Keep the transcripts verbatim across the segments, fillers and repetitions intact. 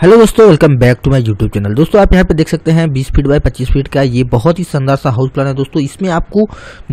Hello दोस्तों, welcome back to my YouTube channel. दोस्तों आप यहाँ पे देख सकते हैं बीस फीट बाय पच्चीस फीट का ये बहुत ही शानदार सा हाउस प्लान है। दोस्तों इसमें आपको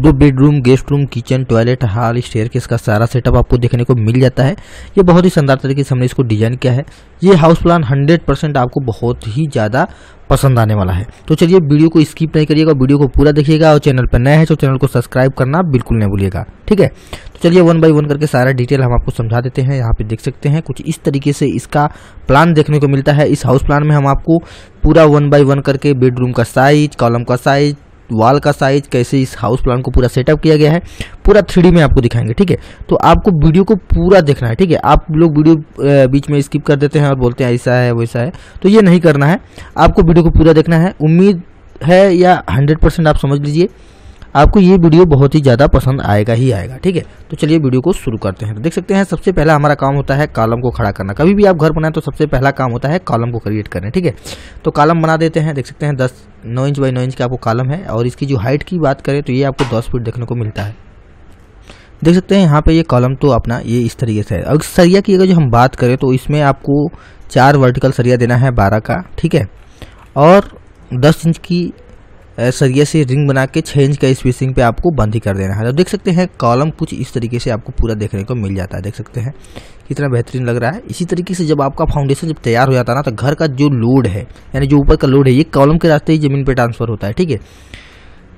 दो bedroom, guest room, kitchen, toilet, hall, staircase का सारा सेटअप आपको देखने को मिल जाता है। ये बहुत ही शानदार तरीके से हमने इसको डिजाइन किया है। ये हाउस प्लान हंड्रेड परसेंट आपको बहुत ही ज़्यादा पसंद आने वाला है। तो चलिए वीडियो को स्किप नहीं करिएगा, वीडियो को पूरा देखिएगा और चैनल पर नया है तो चैनल को सब्सक्राइब करना बिल्कुल नहीं भूलिएगा, ठीक है। तो चलिए वन बाय वन करके सारा डिटेल हम आपको समझा देते हैं। यहाँ पे देख सकते हैं कुछ इस तरीके से इसका प्लान देखने को मिलता है। इस हाउस प्लान में हम आपको पूरा वन बाय वन करके बेडरूम का साइज, कॉलम का साइज, वाल का साइज, कैसे इस हाउस प्लान को पूरा सेटअप किया गया है, पूरा थ्री डी में आपको दिखाएंगे, ठीक है। तो आपको वीडियो को पूरा देखना है, ठीक है। आप लोग वीडियो बीच में स्किप कर देते हैं और बोलते हैं ऐसा है वैसा है, तो ये नहीं करना है। आपको वीडियो को पूरा देखना है। उम्मीद है या हंड्रेड परसेंट आप समझ लीजिए आपको ये वीडियो बहुत ही ज़्यादा पसंद आएगा ही आएगा, ठीक है। तो चलिए वीडियो को शुरू करते हैं। तो देख सकते हैं सबसे पहला हमारा काम होता है कॉलम को खड़ा करना। कभी भी आप घर बनाएं तो सबसे पहला काम होता है कॉलम को क्रिएट करना, ठीक है। तो कॉलम बना देते हैं। देख सकते हैं दस नौ इंच बाई नौ इंच का आपको कॉलम है और इसकी जो हाइट की बात करें तो ये आपको दस फीट देखने को मिलता है। देख सकते हैं यहाँ पे ये कॉलम तो अपना ये इस तरीके से है। और सरिया की अगर जो हम बात करें तो इसमें आपको चार वर्टिकल सरिया देना है बारह का, ठीक है। और दस इंच की सरिया से रिंग बना के छः इंच का स्पेसिंग पे आपको बंद ही कर देना है। तो देख सकते हैं कॉलम कुछ इस तरीके से आपको पूरा देखने को मिल जाता है। देख सकते हैं कितना बेहतरीन लग रहा है। इसी तरीके से जब आपका फाउंडेशन जब तैयार हो जाता है ना तो घर का जो लोड है यानी जो ऊपर का लोड है ये कॉलम के रास्ते ही ज़मीन पर ट्रांसफर होता है, ठीक है।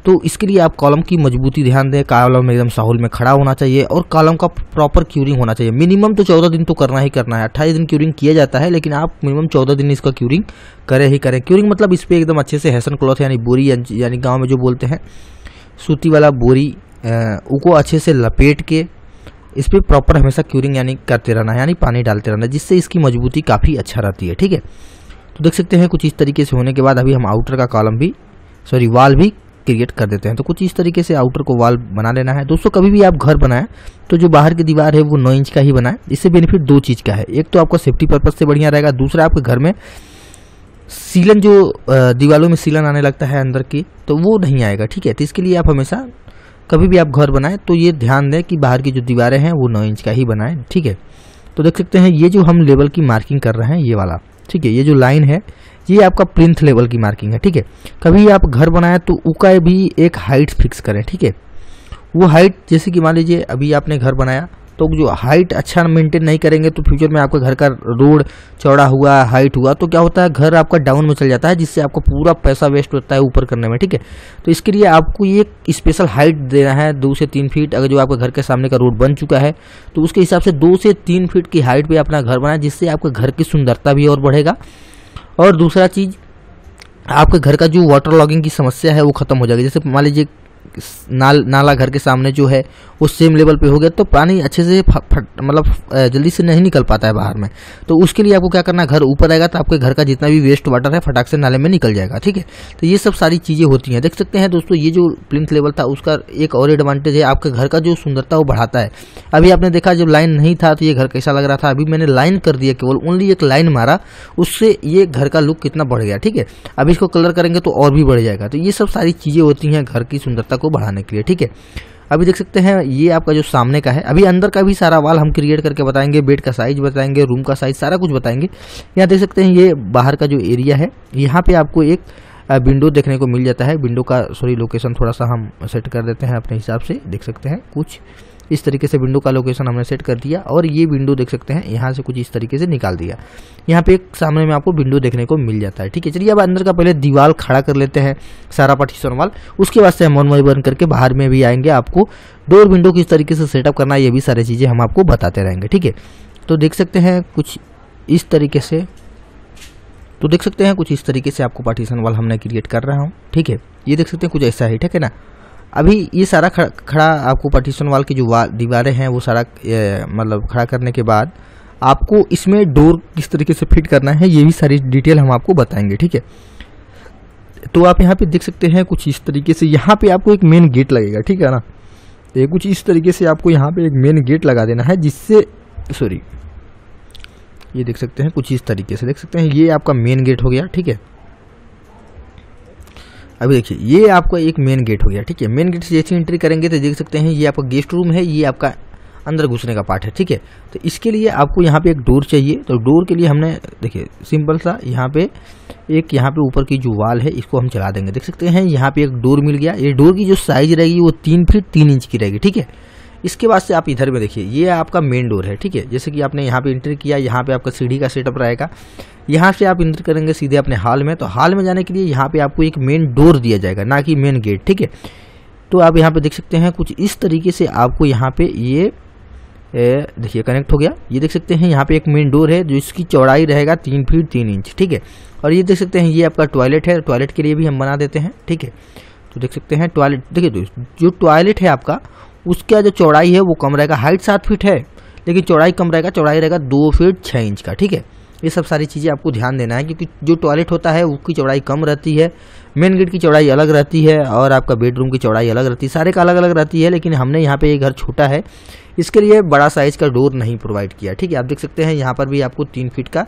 तो इसके लिए आप कॉलम की मजबूती ध्यान दें। कॉलम एकदम साहुल में खड़ा होना चाहिए और कॉलम का प्रॉपर क्यूरिंग होना चाहिए। मिनिमम तो चौदह दिन तो करना ही करना है। अट्ठाईस दिन क्यूरिंग किया जाता है लेकिन आप मिनिमम चौदह दिन इसका क्यूरिंग करें ही करें। क्यूरिंग मतलब इस पर एकदम अच्छे से हैसन क्लॉथ यानी बोरी यानी गाँव में जो बोलते हैं सूती वाला बोरी उनको अच्छे से लपेट के इस पर प्रॉपर हमेशा क्यूरिंग यानी करते रहना यानी पानी डालते रहना, जिससे इसकी मजबूती काफ़ी अच्छा रहती है, ठीक है। तो देख सकते हैं कुछ इस तरीके से होने के बाद अभी हम आउटर का कॉलम भी सॉरी वाल भी क्रिएट कर देते हैं। तो कुछ इस तरीके से आउटर को वॉल बना लेना है। दोस्तों कभी भी आप घर बनाएं तो जो बाहर की दीवार है वो नौ इंच का ही बनाएं। इससे बेनिफिट दो चीज़ का है, एक तो आपका सेफ्टी पर्पस से बढ़िया रहेगा, दूसरा आपके घर में सीलन जो दीवारों में सीलन आने लगता है अंदर की तो वो नहीं आएगा, ठीक है। तो इसके लिए आप हमेशा कभी भी आप घर बनाएं तो ये ध्यान दें कि बाहर की जो दीवारें हैं वो नौ इंच का ही बनाएं, ठीक है। तो देख सकते हैं ये जो हम लेवल की मार्किंग कर रहे हैं ये वाला, ठीक है, ये जो लाइन है ये आपका प्लिंथ लेवल की मार्किंग है, ठीक है। कभी आप घर बनाए तो उका भी एक हाइट फिक्स करें, ठीक है। वो हाइट जैसे कि मान लीजिए अभी आपने घर बनाया तो जो हाइट अच्छा मेंटेन नहीं करेंगे तो फ्यूचर में आपका घर का रोड चौड़ा हुआ हाइट हुआ तो क्या होता है घर आपका डाउन में चल जाता है, जिससे आपका पूरा पैसा वेस्ट होता है ऊपर करने में, ठीक है। तो इसके लिए आपको ये स्पेशल हाइट देना है दो से तीन फीट। अगर जो आपका घर के सामने का रोड बन चुका है तो उसके हिसाब से दो से तीन फीट की हाइट पर अपना घर बनाए, जिससे आपके घर की सुंदरता भी और बढ़ेगा। और दूसरा चीज़ आपके घर का जो वाटर लॉगिंग की समस्या है वो खत्म हो जाएगी। जैसे मान लीजिए नाल नाला घर के सामने जो है वो सेम लेवल पे हो गया तो पानी अच्छे से मतलब जल्दी से नहीं निकल पाता है बाहर में। तो उसके लिए आपको क्या करना, घर ऊपर आएगा तो आपके घर का जितना भी वेस्ट वाटर है फटाक से नाले में निकल जाएगा, ठीक है। तो ये सब सारी चीज़ें होती हैं। देख सकते हैं दोस्तों ये जो प्लिंथ लेवल था उसका एक और एडवांटेज है, आपके घर का जो सुंदरता वो बढ़ाता है। अभी आपने देखा जब लाइन नहीं था तो ये घर कैसा लग रहा था, अभी मैंने लाइन कर दिया, केवल ओनली एक लाइन मारा, उससे ये घर का लुक कितना बढ़ गया, ठीक है। अब इसको कलर करेंगे तो और भी बढ़ जाएगा। तो ये सब सारी चीज़ें होती हैं घर की सुंदरता को बढ़ाने के लिए, ठीक है। अभी देख सकते हैं ये आपका जो सामने का है, अभी अंदर का भी सारा वाल हम क्रिएट करके बताएंगे, बेड का साइज बताएंगे, रूम का साइज सारा कुछ बताएंगे। यहाँ देख सकते हैं ये बाहर का जो एरिया है यहाँ पे आपको एक विंडो देखने को मिल जाता है। विंडो का सॉरी लोकेशन थोड़ा सा हम सेट कर देते हैं अपने हिसाब से। देख सकते हैं कुछ इस तरीके से विंडो का लोकेशन हमने सेट कर दिया और ये विंडो देख सकते हैं यहाँ से कुछ इस तरीके से निकाल दिया। यहाँ पे एक सामने में आपको विंडो देखने को मिल जाता है, ठीक है। चलिए अब अंदर का पहले दीवार खड़ा कर लेते हैं, सारा पार्टीशन वाल, उसके बाद से हम वन बाई वन करके बाहर में भी आएंगे। आपको डोर विंडो किस तरीके से सेटअप करना है ये भी सारी चीज़ें हम आपको बताते रहेंगे, ठीक है। तो देख सकते हैं कुछ इस तरीके से तो देख सकते हैं कुछ इस तरीके से आपको पार्टीशन वाल हमने क्रिएट कर रहा हूँ, ठीक है। ये देख सकते हैं कुछ ऐसा है, ठीक है ना। अभी ये सारा खड़ा खड़ा आपको पार्टीशन वाल की जो वाल दीवारें हैं वो सारा मतलब खड़ा करने के बाद आपको इसमें डोर किस तरीके से फिट करना है ये भी सारी डिटेल हम आपको बताएंगे, ठीक है। तो आप यहाँ पे देख सकते हैं कुछ इस तरीके से यहाँ पे आपको एक मेन गेट लगेगा, ठीक है ना। ये कुछ इस तरीके से आपको यहाँ पे एक मेन गेट लगा देना है, जिससे सॉरी ये देख सकते हैं कुछ इस तरीके से। देख सकते हैं ये आपका मेन गेट हो गया, ठीक है। अभी देखिए ये आपका एक मेन गेट हो गया, ठीक है। मेन गेट से जैसे एंट्री करेंगे तो देख सकते हैं ये आपका गेस्ट रूम है, ये आपका अंदर घुसने का पार्ट है, ठीक है। तो इसके लिए आपको यहाँ पे एक डोर चाहिए। तो डोर के लिए हमने देखिए सिंपल सा यहाँ पे एक यहाँ पे ऊपर की जो वाल है इसको हम चला देंगे। देख सकते हैं यहाँ पे एक डोर मिल गया। ये डोर की जो साइज रहेगी वो तीन फीट तीन इंच की रहेगी, ठीक है। इसके बाद से आप इधर में देखिए, ये आपका मेन डोर है, ठीक है। जैसे कि आपने यहाँ पे एंटर किया, यहाँ पे आपका सीढ़ी का सेटअप रहेगा। यहाँ से आप एंटर करेंगे सीधे अपने हॉल में। तो हॉल में जाने के लिए यहाँ पे आपको एक मेन डोर दिया जाएगा, ना कि मेन गेट, ठीक है। तो आप यहाँ पे देख सकते हैं कुछ इस तरीके से आपको यहाँ पे ये देखिए कनेक्ट हो गया। ये देख सकते हैं यहाँ पे एक मेन डोर है जो इसकी चौड़ाई रहेगा तीन फीट तीन इंच, ठीक है। और ये देख सकते हैं ये आपका टॉयलेट है। टॉयलेट के लिए भी हम बना देते हैं, ठीक है। तो देख सकते हैं टॉयलेट, देखिए दोस्त जो टॉयलेट है आपका उसका जो चौड़ाई है वो कम रहेगा, हाइट सात फीट है लेकिन चौड़ाई कम रहेगा, चौड़ाई रहेगा दो फीट छः इंच का, ठीक है। ये सब सारी चीज़ें आपको ध्यान देना है क्योंकि जो टॉयलेट होता है उसकी चौड़ाई कम रहती है, मेन गेट की चौड़ाई अलग रहती है और आपका बेडरूम की चौड़ाई अलग रहती है, सारे का अलग अलग रहती है। लेकिन हमने यहाँ पे ये घर छोटा है इसके लिए बड़ा साइज़ का डोर नहीं प्रोवाइड किया, ठीक है। आप देख सकते हैं यहाँ पर भी आपको तीन फीट का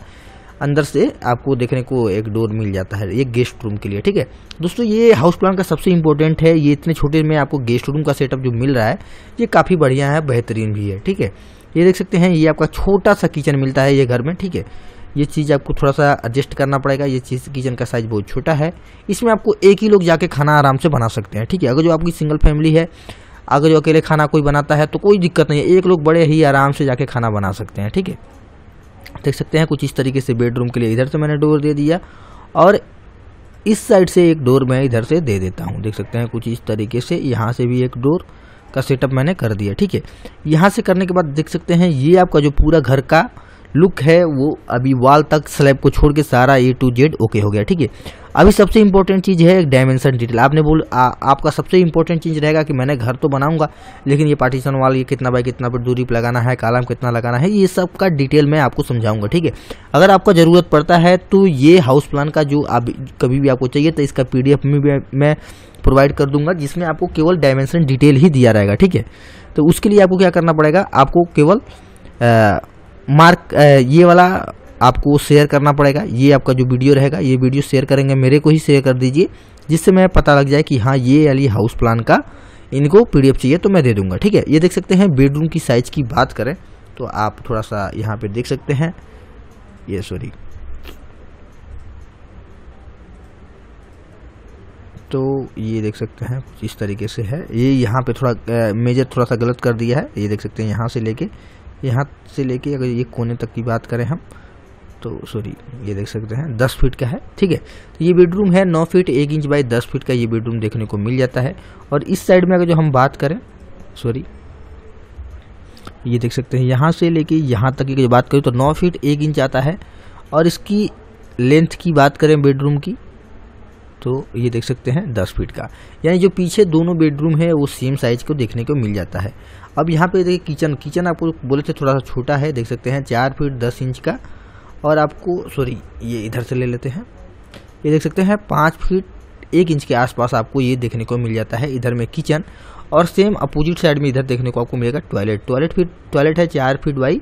अंदर से आपको देखने को एक डोर मिल जाता है, एक गेस्ट रूम के लिए, ठीक है। दोस्तों ये हाउस प्लान का सबसे इंपॉर्टेंट है, ये इतने छोटे में आपको गेस्ट रूम का सेटअप जो मिल रहा है ये काफ़ी बढ़िया है, बेहतरीन भी है, ठीक है। ये देख सकते हैं ये आपका छोटा सा किचन मिलता है ये घर में, ठीक है। ये चीज़ आपको थोड़ा सा एडजस्ट करना पड़ेगा, ये चीज़ किचन का साइज़ बहुत छोटा है, इसमें आपको एक ही लोग जाके खाना आराम से बना सकते हैं, ठीक है। अगर जो आपकी सिंगल फैमिली है, अगर जो अकेले खाना कोई बनाता है तो कोई दिक्कत नहीं है, एक लोग बड़े ही आराम से जाके खाना बना सकते हैं, ठीक है। देख सकते हैं कुछ इस तरीके से बेडरूम के लिए इधर से मैंने डोर दे दिया और इस साइड से एक डोर मैं इधर से दे देता हूँ। देख सकते हैं कुछ इस तरीके से यहाँ से भी एक डोर का सेटअप मैंने कर दिया, ठीक है। यहाँ से करने के बाद देख सकते हैं ये आपका जो पूरा घर का लुक है वो अभी वाल तक स्लैब को छोड़ के सारा ए टू जेड ओके हो गया, ठीक है। अभी सबसे इंपॉर्टेंट चीज़ है डायमेंशन डिटेल। आपने बोल आ, आपका सबसे इंपॉर्टेंट चीज़ रहेगा कि मैंने घर तो बनाऊंगा लेकिन ये पार्टीशन वाल ये कितना बाई कितना पर दूरी पर लगाना है, कॉलम कितना लगाना है, ये सब का डिटेल मैं आपको समझाऊंगा, ठीक है। अगर आपको ज़रूरत पड़ता है तो ये हाउस प्लान का जो आप कभी भी आपको चाहिए तो इसका पी डी एफ में मैं प्रोवाइड कर दूंगा जिसमें आपको केवल डायमेंशन डिटेल ही दिया रहेगा, ठीक है। तो उसके लिए आपको क्या करना पड़ेगा, आपको केवल मार्क ये वाला आपको शेयर करना पड़ेगा, ये आपका जो वीडियो रहेगा ये वीडियो शेयर करेंगे, मेरे को ही शेयर कर दीजिए जिससे मैं पता लग जाए कि हाँ ये वाली हाउस प्लान का इनको पीडीएफ चाहिए तो मैं दे दूंगा, ठीक है। ये देख सकते हैं बेडरूम की साइज़ की बात करें तो आप थोड़ा सा यहाँ पे देख सकते हैं, ये सॉरी तो ये देख सकते हैं कुछ इस तरीके से है। ये यहाँ पे थोड़ा मेजर थोड़ा सा गलत कर दिया है, ये देख सकते हैं यहाँ से लेके यहाँ से लेके अगर ये कोने तक की बात करें हम तो सॉरी ये देख सकते हैं दस फीट का है, ठीक है। तो ये बेडरूम है नौ फीट एक इंच बाई दस फीट का ये बेडरूम देखने को मिल जाता है। और इस साइड में अगर जो हम बात करें सॉरी ये देख सकते हैं यहाँ से लेके यहाँ तक की जो बात करें तो नौ फीट एक इंच आता है। और इसकी लेंथ की बात करें बेडरूम की तो ये देख सकते हैं दस फीट का, यानी जो पीछे दोनों बेडरूम है वो सेम साइज़ को देखने को मिल जाता है। अब यहाँ पे देखिए किचन, किचन आपको बोले थे थोड़ा सा छोटा है, देख सकते हैं चार फीट दस इंच का। और आपको सॉरी ये इधर से ले लेते हैं, ये देख सकते हैं पाँच फीट एक इंच के आसपास आपको ये देखने को मिल जाता है इधर में किचन। और सेम अपोजिट साइड में इधर देखने को आपको मिलेगा टॉयलेट, टॉयलेट फीट टॉयलेट है चार फीट बाई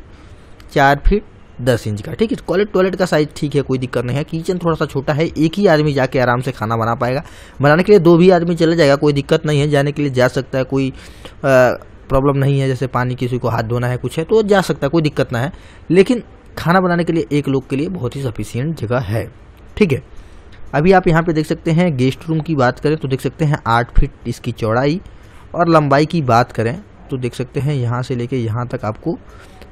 चार फीट दस इंच का, ठीक है। टॉयलेट टॉयलेट का साइज ठीक है, कोई दिक्कत नहीं है। किचन थोड़ा सा छोटा है, एक ही आदमी जाके आराम से खाना बना पाएगा, बनाने के लिए दो भी आदमी चला जाएगा, कोई दिक्कत नहीं है, जाने के लिए जा सकता है, कोई प्रॉब्लम नहीं है। जैसे पानी किसी को हाथ धोना है कुछ है तो जा सकता है, कोई दिक्कत ना है। लेकिन खाना बनाने के लिए एक लोग के लिए बहुत ही सफिशियंट जगह है, ठीक है। अभी आप यहाँ पर देख सकते हैं गेस्ट रूम की बात करें तो देख सकते हैं आठ फीट इसकी चौड़ाई और लंबाई की बात करें तो देख सकते हैं यहाँ से लेके यहाँ तक आपको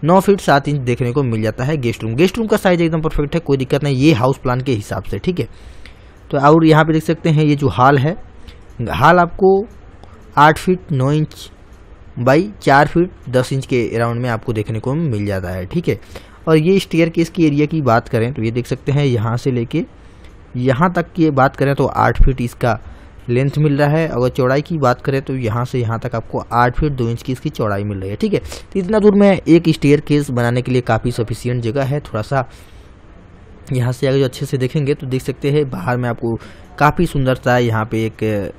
नौ फीट सात इंच देखने को मिल जाता है गेस्ट रूम। गेस्ट रूम का साइज एकदम परफेक्ट है, कोई दिक्कत नहीं, ये हाउस प्लान के हिसाब से, ठीक है। तो और यहाँ पे देख सकते हैं ये जो हॉल है, हॉल आपको आठ फीट नौ इंच बाई चार फीट दस इंच के अराउंड में आपको देखने को मिल जाता है, ठीक है। और ये स्टेयर केस की एरिया की बात करें तो ये देख सकते हैं यहाँ से लेके यहाँ तक की बात करें तो आठ फीट इसका लेंथ मिल रहा है। अगर चौड़ाई की बात करें तो यहाँ से यहाँ तक आपको आठ फीट दो इंच की इसकी चौड़ाई मिल रही है, ठीक है। तो इतना दूर में एक स्टेयर केस बनाने के लिए काफ़ी सफिशियंट जगह है। थोड़ा सा यहाँ से अगर जो अच्छे से देखेंगे तो देख सकते हैं बाहर में आपको काफ़ी सुंदर सा यहाँ पे एक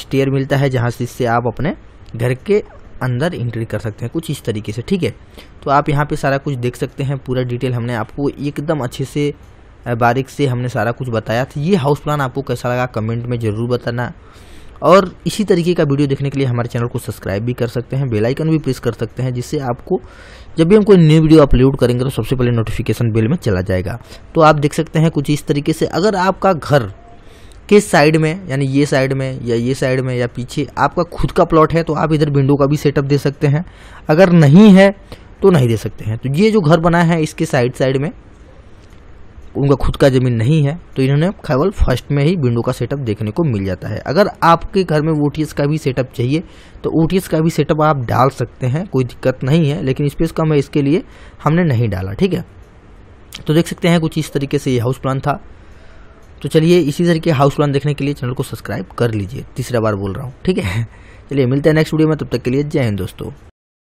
स्टेयर मिलता है जहाँ से इससे आप अपने घर के अंदर एंट्री कर सकते हैं कुछ इस तरीके से, ठीक है। तो आप यहाँ पर सारा कुछ देख सकते हैं, पूरा डिटेल हमने आपको एकदम अच्छे से बारीक से हमने सारा कुछ बताया था। ये हाउस प्लान आपको कैसा लगा कमेंट में ज़रूर बताना। और इसी तरीके का वीडियो देखने के लिए हमारे चैनल को सब्सक्राइब भी कर सकते हैं, बेल आइकन भी प्रेस कर सकते हैं, जिससे आपको जब भी हम कोई न्यू वीडियो अपलोड करेंगे तो सबसे पहले नोटिफिकेशन बेल में चला जाएगा। तो आप देख सकते हैं कुछ इस तरीके से, अगर आपका घर किस साइड में, यानी ये साइड में या ये साइड में या पीछे आपका खुद का प्लॉट है तो आप इधर विंडो का भी सेटअप दे सकते हैं, अगर नहीं है तो नहीं दे सकते हैं। तो ये जो घर बना है इसके साइड साइड में उनका खुद का ज़मीन नहीं है तो इन्होंने केवल फर्स्ट में ही विंडो का सेटअप देखने को मिल जाता है। अगर आपके घर में ओटीएस का भी सेटअप चाहिए तो ओटीएस का भी सेटअप आप डाल सकते हैं, कोई दिक्कत नहीं है, लेकिन स्पेस कम है इसके लिए हमने नहीं डाला। ठीक है, तो देख सकते हैं कुछ इस तरीके से ये हाउस प्लान था। तो चलिए इसी तरीके हाउस प्लान देखने के लिए चैनल को सब्सक्राइब कर लीजिए, तीसरा बार बोल रहा हूँ। ठीक है, चलिए मिलते हैं नेक्स्ट वीडियो में, तब तक के लिए जय हिंद दोस्तों।